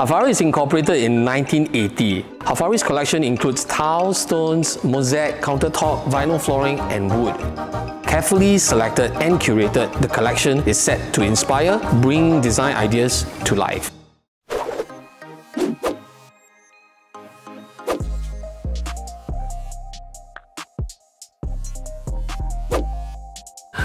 Hafara is incorporated in 1980. Hafari's collection includes tiles, stones, mosaic, countertop, vinyl flooring and wood. Carefully selected and curated, the collection is set to inspire, bring design ideas to life.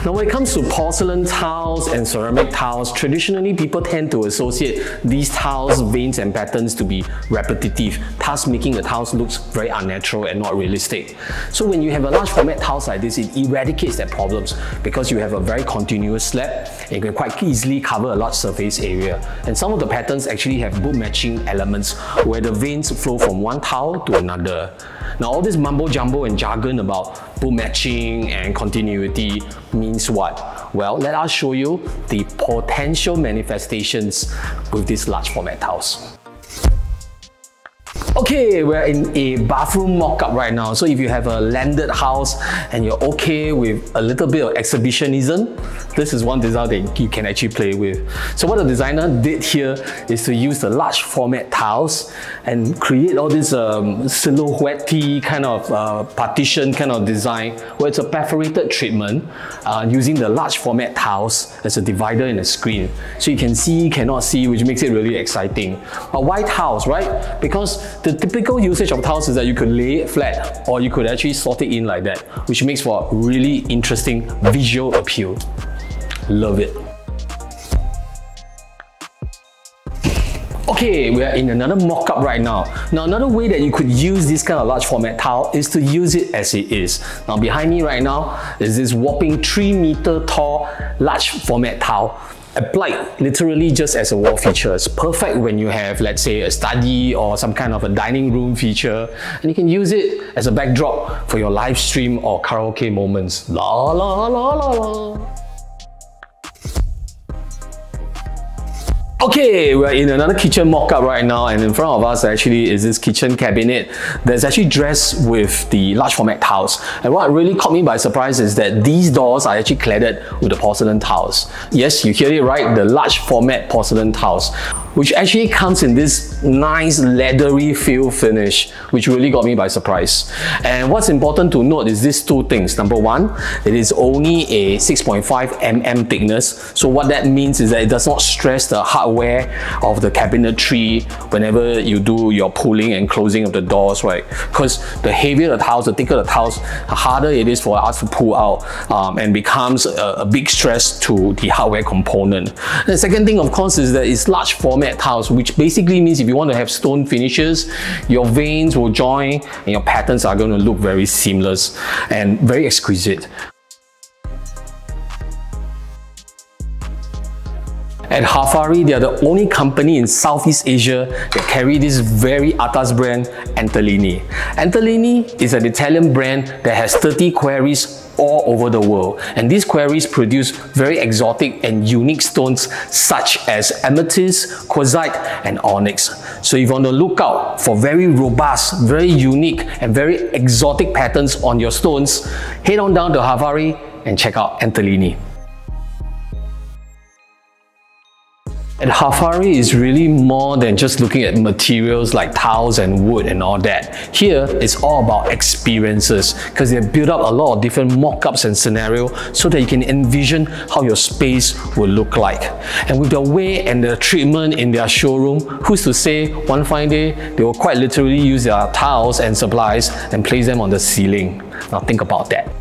Now when it comes to porcelain tiles and ceramic tiles, traditionally people tend to associate these tiles, veins and patterns to be repetitive, thus making the tiles look very unnatural and not realistic. So when you have a large format tiles like this, it eradicates that problems because you have a very continuous slab and you can quite easily cover a large surface area. And some of the patterns actually have good matching elements where the veins flow from one tile to another. Now all this mumbo jumbo and jargon about boot matching and continuity means what? Well, let us show you the potential manifestations with these large format tiles. Okay, we're in a bathroom mock-up right now. So if you have a landed house and you're okay with a little bit of exhibitionism, this is one design that you can actually play with. So what the designer did here is to use the large format tiles and create all this silhouette-y kind of partition kind of design where it's a perforated treatment using the large format tiles as a divider and a screen. So you can see, cannot see, which makes it really exciting. But why tiles, right? Because the typical usage of tiles is that you could lay it flat or you could actually slot it in like that, which makes for a really interesting visual appeal. Love it. Okay, we are in another mock-up right now. Now another way that you could use this kind of large format tile is to use it as it is. Now behind me right now is this whopping 3 meter tall large format tile, applied literally just as a wall feature. It's perfect when you have, let's say, a study or some kind of a dining room feature, and you can use it as a backdrop for your live stream or karaoke moments. La la la la la. Okay, we're in another kitchen mock-up right now, and in front of us actually is this kitchen cabinet that's actually dressed with the large format tiles. And what really caught me by surprise is that these doors are actually cladded with the porcelain tiles. Yes, you hear it right, the large format porcelain tiles, which actually comes in this nice leathery feel finish, which really got me by surprise. And what's important to note is these two things. Number one, it is only a 6.5 mm thickness. So what that means is that it does not stress the hardware of the cabinetry whenever you do your pulling and closing of the doors, right? Because the heavier the tiles, the thicker the tiles, the harder it is for us to pull out and becomes a big stress to the hardware component. And the second thing, of course, is that it's large format tiles, which basically means if you want to have stone finishes, your veins will join and your patterns are going to look very seamless and very exquisite. At Hafari, they are the only company in Southeast Asia that carry this very atas brand, Antolini. Antolini is an Italian brand that has 30 quarries all over the world, and these quarries produce very exotic and unique stones such as amethyst, quartzite and onyx. So if you want to look out for very robust, very unique and very exotic patterns on your stones, head on down to Hafari and check out Antolini. And Hafari is really more than just looking at materials like tiles and wood and all that. Here, it's all about experiences because they've built up a lot of different mock-ups and scenarios so that you can envision how your space will look like. And with their way and their treatment in their showroom, who's to say one fine day they will quite literally use their tiles and supplies and place them on the ceiling. Now think about that.